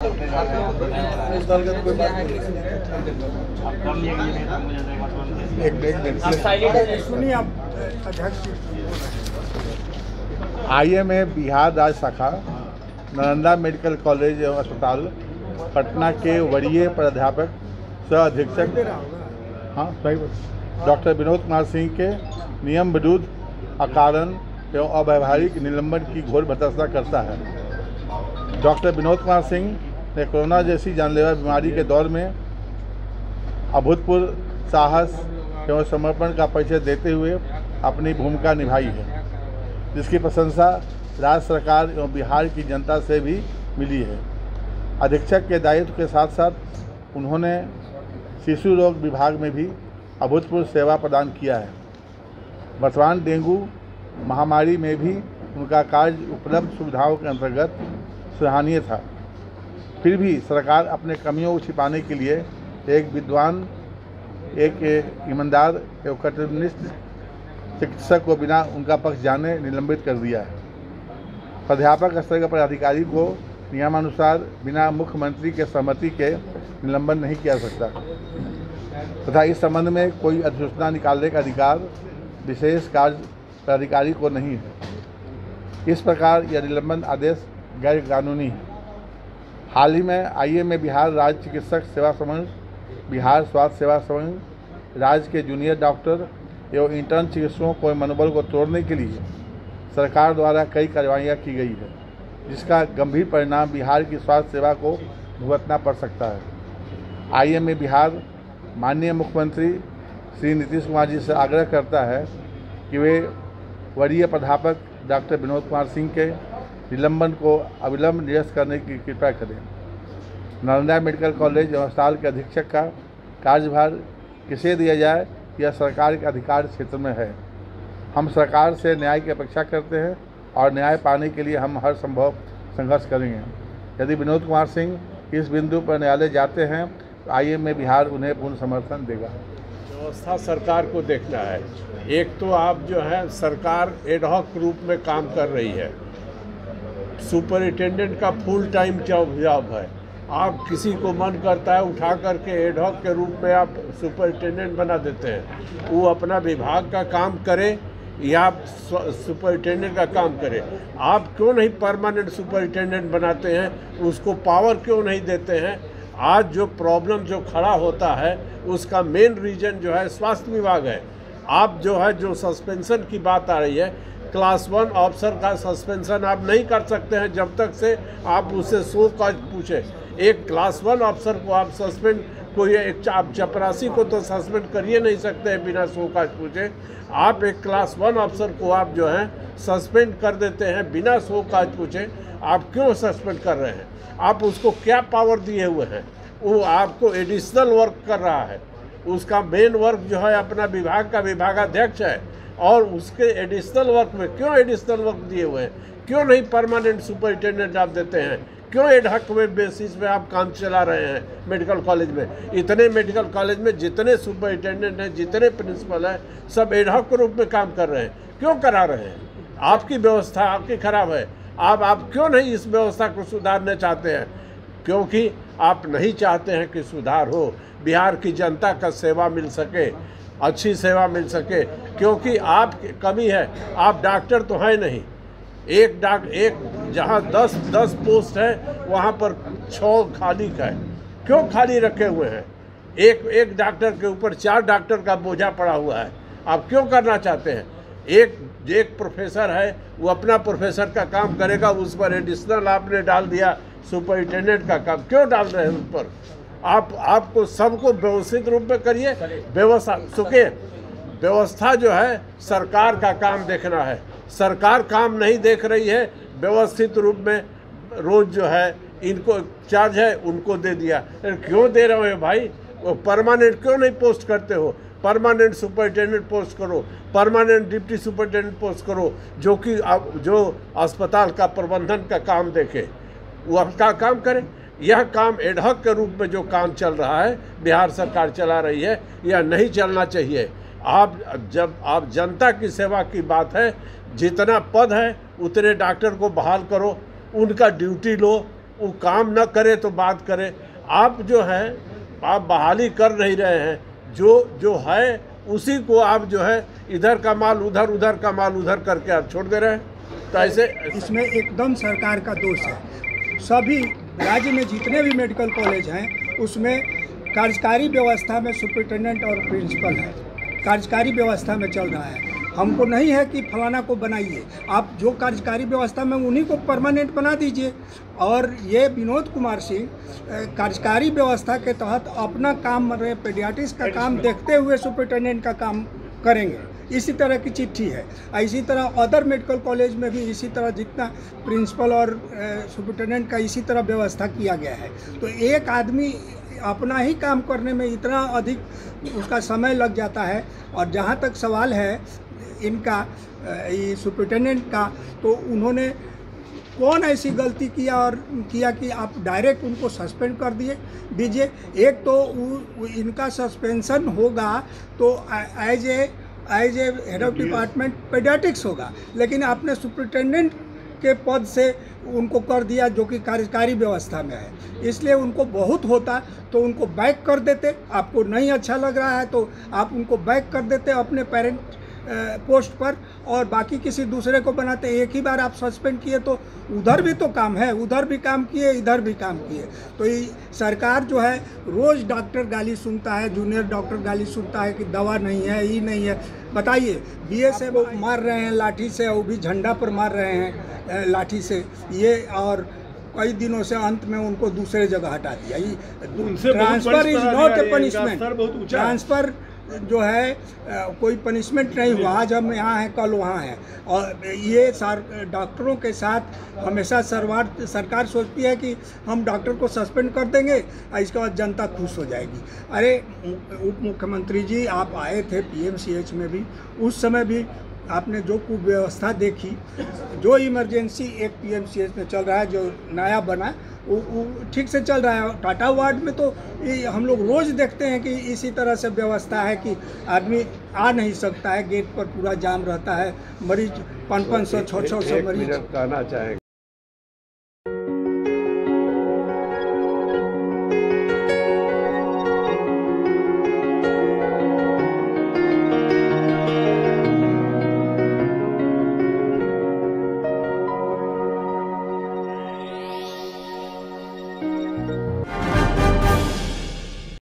IMA Bihar राज्य शाखा Nalanda medical college एवं अस्पताल पटना के वरीय प्राध्यापक सह अधीक्षक डॉक्टर विनोद कुमार सिंह के नियम विरुद्ध अकारण एवं अव्यावहारिक निलंबन की घोर भर्त्सना करता है। डॉक्टर विनोद कुमार सिंह ने कोरोना जैसी जानलेवा बीमारी के दौर में अभूतपूर्व साहस एवं समर्पण का परिचय देते हुए अपनी भूमिका निभाई है, जिसकी प्रशंसा राज्य सरकार एवं बिहार की जनता से भी मिली है। अधीक्षक के दायित्व के साथ साथ उन्होंने शिशु रोग विभाग में भी अभूतपूर्व सेवा प्रदान किया है। वर्तमान डेंगू महामारी में भी उनका कार्य उपलब्ध सुविधाओं के अंतर्गत सराहनीय था। फिर भी सरकार अपने कमियों को छिपाने के लिए एक विद्वान, एक ईमानदार एवं कर्तव्यनिष्ठ चिकित्सक को बिना उनका पक्ष जाने निलंबित कर दिया है। प्राध्यापक स्तर के पदाधिकारी को नियमानुसार बिना मुख्यमंत्री के सहमति के निलंबन नहीं किया सकता तथा इस संबंध में कोई अधिसूचना निकालने का अधिकार विशेष कार्य पदाधिकारी को नहीं है। इस प्रकार यह निलंबन आदेश गैर कानूनी है। हाल ही में आईएमए बिहार राज्य चिकित्सक सेवा संघ, बिहार स्वास्थ्य सेवा संघ, राज्य के जूनियर डॉक्टर एवं इंटर्न चिकित्सकों को मनोबल को तोड़ने के लिए सरकार द्वारा कई कार्रवाइयाँ की गई है, जिसका गंभीर परिणाम बिहार की स्वास्थ्य सेवा को भुगतना पड़ सकता है। आईएमए बिहार माननीय मुख्यमंत्री श्री नीतीश कुमार जी से आग्रह करता है कि वे वरीय प्राध्यापक डॉक्टर विनोद कुमार सिंह के निलंबन को अविलंब निरस्त करने की कृपा करें। नालंदा मेडिकल कॉलेज एवं अस्पताल के अधीक्षक का कार्यभार किसे दिया जाए, यह सरकार के अधिकार क्षेत्र में है। हम सरकार से न्याय की अपेक्षा करते हैं और न्याय पाने के लिए हम हर संभव संघर्ष करेंगे। यदि विनोद कुमार सिंह इस बिंदु पर न्यायालय जाते हैं तो आईएमए बिहार उन्हें पूर्ण समर्थन देगा। व्यवस्था सरकार को देखना है। एक तो आप जो है सरकार एडहॉक रूप में काम कर रही है, सुपरिटेंडेंट का फुल टाइम जॉब है। आप किसी को मन करता है उठा करके एडहॉक के रूप में आप सुपरिटेंडेंट बना देते हैं। वो अपना विभाग का काम करे या सुपरिटेंडेंट का काम करे। आप क्यों नहीं परमानेंट सुपरिटेंडेंट बनाते हैं, उसको पावर क्यों नहीं देते हैं? आज जो प्रॉब्लम जो खड़ा होता है उसका मेन रीज़न जो है स्वास्थ्य विभाग है। आप जो है जो सस्पेंशन की बात आ रही है, क्लास 1 ऑफिसर का सस्पेंशन आप नहीं कर सकते हैं जब तक से आप उससे 100 काज पूछें। एक क्लास 1 ऑफिसर को आप सस्पेंड, कोई एक आप चपरासी को तो सस्पेंड कर ही नहीं सकते हैं बिना 100 काज पूछे। आप एक क्लास 1 ऑफिसर को आप जो है सस्पेंड कर देते हैं बिना 100 काज पूछे। आप क्यों सस्पेंड कर रहे हैं? आप उसको क्या पावर दिए हुए हैं? वो आपको एडिशनल वर्क कर रहा है। उसका मेन वर्क जो है अपना विभाग का विभागाध्यक्ष है और उसके एडिशनल वर्क में क्यों एडिशनल वर्क दिए हुए हैं? क्यों नहीं परमानेंट सुपरिटेंडेंट आप देते हैं? क्यों एडहॉक में बेसिस में आप काम चला रहे हैं मेडिकल कॉलेज में? इतने मेडिकल कॉलेज में जितने सुपरिटेंडेंट हैं, जितने प्रिंसिपल हैं, सब एडहॉक रूप में काम कर रहे हैं। क्यों करा रहे हैं? आपकी व्यवस्था आपकी खराब है। आप क्यों नहीं इस व्यवस्था को सुधारना चाहते हैं? क्योंकि आप नहीं चाहते हैं कि सुधार हो, बिहार की जनता का सेवा मिल सके, अच्छी सेवा मिल सके। क्योंकि आप कमी है, आप डॉक्टर तो हैं नहीं। एक जहाँ 10 पोस्ट है वहाँ पर 6 खाली है। क्यों खाली रखे हुए हैं? एक डॉक्टर के ऊपर 4 डॉक्टर का बोझा पड़ा हुआ है। आप क्यों करना चाहते हैं? एक प्रोफेसर है, वो अपना प्रोफेसर का काम करेगा, उस पर एडिशनल आपने डाल दिया सुपरिटेंडेंट का काम। क्यों डाल रहे हैं उस पर? आपको सबको व्यवस्थित रूप में करिए। व्यवस्था जो है सरकार का काम देखना है। सरकार काम नहीं देख रही है। व्यवस्थित रूप में रोज जो है इनको चार्ज है उनको दे दिया। क्यों दे रहे हो भाई? वो परमानेंट क्यों नहीं पोस्ट करते हो? परमानेंट सुपरिटेंडेंट पोस्ट करो, परमानेंट डिप्टी सुपरिटेंडेंट पोस्ट करो, जो कि जो अस्पताल का प्रबंधन का काम देखे, वो आपका काम करें। यह काम एडहॉक के रूप में जो काम चल रहा है, बिहार सरकार चला रही है, यह नहीं चलना चाहिए। जब आप जनता की सेवा की बात है, जितना पद है उतने डॉक्टर को बहाल करो, उनका ड्यूटी लो, वो काम ना करे तो बात करें। आप जो है आप बहाली कर नहीं रहे हैं, जो है उसी को आप जो है इधर का माल उधर, उधर का माल उधर करके आप छोड़ दे रहे हैं। तो ऐसे इसमें एकदम सरकार का दोष है। सभी राज्य में जितने भी मेडिकल कॉलेज हैं उसमें कार्यकारी व्यवस्था में सुपरिटेंडेंट और प्रिंसिपल है, कार्यकारी व्यवस्था में चल रहा है। हमको नहीं है कि फलाना को बनाइए, आप जो कार्यकारी व्यवस्था में उन्हीं को परमानेंट बना दीजिए। और ये विनोद कुमार सिंह कार्यकारी व्यवस्था के तहत अपना काम पेडियाट्रिक्स का काम देखते हुए सुपरिटेंडेंट का काम करेंगे। इसी तरह की चिट्ठी है। इसी तरह अदर मेडिकल कॉलेज में भी इसी तरह जितना प्रिंसिपल और सुपरिटेंडेंट का इसी तरह व्यवस्था किया गया है। तो एक आदमी अपना ही काम करने में इतना अधिक उसका समय लग जाता है। और जहाँ तक सवाल है इनका सुपरिटेंडेंट का, तो उन्होंने कौन ऐसी गलती किया और किया कि आप डायरेक्ट उनको सस्पेंड कर दीजिए। एक तो इनका सस्पेंशन होगा तो as a head of department paediatrics होगा, लेकिन आपने सुपरिटेंडेंट के पद से उनको कर दिया जो कि कार्यकारी व्यवस्था में है। इसलिए उनको बहुत होता तो उनको बैक कर देते। आपको नहीं अच्छा लग रहा है तो आप उनको बैक कर देते अपने पेरेंट पोस्ट पर और बाकी किसी दूसरे को बनाते। एक ही बार आप सस्पेंड किए तो उधर भी तो काम है, उधर भी काम किए, इधर भी काम किए। तो ये सरकार जो है रोज़ डॉक्टर गाली सुनता है, जूनियर डॉक्टर गाली सुनता है कि दवा नहीं है, ये नहीं है। बताइए बीएसएफ मार रहे हैं लाठी से, वो भी झंडा पर मार रहे हैं लाठी से ये, और कई दिनों से अंत में उनको दूसरे जगह हटा दिया। Transfer is not a punishment. Transfer जो है कोई पनिशमेंट नहीं हुआ। आज हम यहाँ हैं, कल वहाँ हैं। और ये डॉक्टरों के साथ हमेशा सरकार सोचती है कि हम डॉक्टर को सस्पेंड कर देंगे और इसके बाद जनता खुश हो जाएगी। अरे उप मुख्यमंत्री जी, आप आए थे पीएमसीएच में भी, उस समय भी आपने जो कुव्यवस्था देखी, जो इमरजेंसी एक पीएमसीएच में चल रहा है, जो नया बना वो ठीक से चल रहा है। टाटा वार्ड में तो हम लोग रोज़ देखते हैं कि इसी तरह से व्यवस्था है कि आदमी आ नहीं सकता है, गेट पर पूरा जाम रहता है, मरीज 500-600 मरीज कहना चाहेंगे।